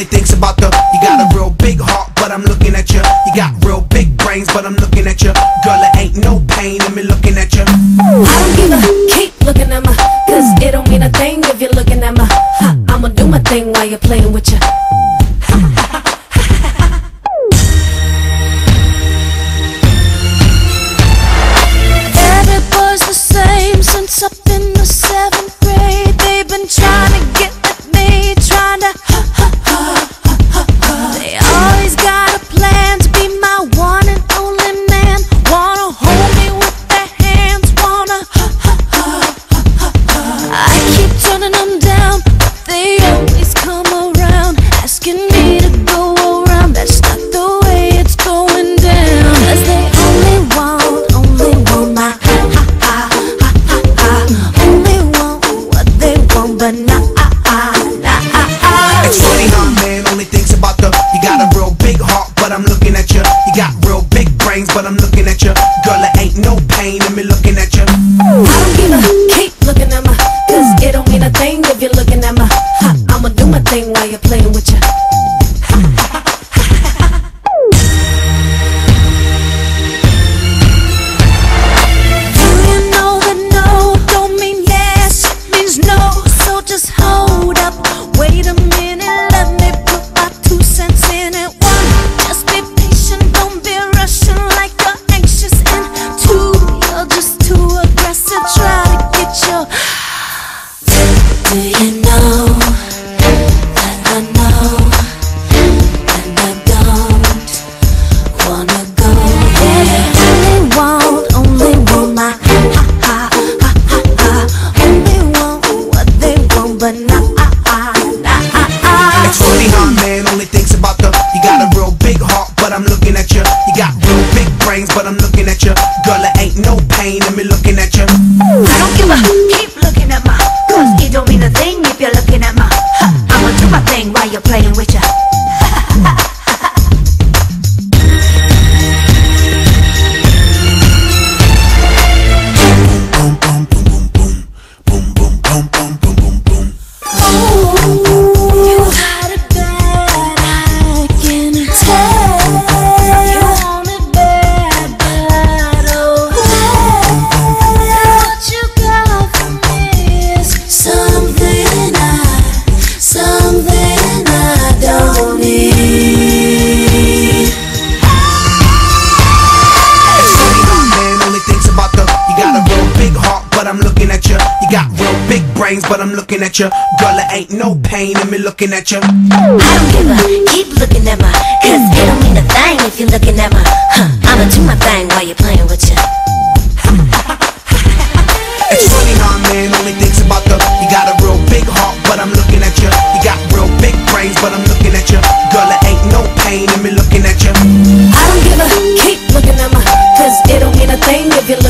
only thinks about the. You got a real big heart, but I'm looking at you. You got real big brains, but I'm looking at you. Girl, it ain't no pain in me looking at you. I don't give a keep looking at my, cause it don't mean a thing if you're looking at my. I'ma do my thing while you're playing with you. Every boy's the same since I've been in the 7th grade. They've been trying to get at me, trying to. They always got a plan to be my one and only man. Wanna hold me with their hands, wanna. I keep turning them down, but they always come around asking me to go around. That's not the way it's going down. Cause they only want my only want what they want, but not. It's funny how man only thinks about the. You got a real big heart, but I'm looking at you. You got real big brains, but I'm looking at you. Girl, it ain't no pain in me looking at you. I don't give a keep looking at my, cause it don't mean a thing if you're looking at my. I'ma do my thing while you're playing with you. But I'm looking at you, girl, it ain't no pain in me looking at you. I don't give a keep looking at my, cause it don't mean a thing if you're looking at my. I'ma do my thing while you're playing with ya. But I'm looking at you, girl, it ain't no pain in me looking at you. I don't give a keep looking at my, cause it don't mean a thing if you're looking at my. I'ma do my thing while you're playing with you. It's funny how a man only thinks about the. You got a real big heart, but I'm looking at you. You got real big brains, but I'm looking at you. Girl, it ain't no pain in me looking at you. I don't give a keep looking at my, cause it don't mean a thing if you're looking at my.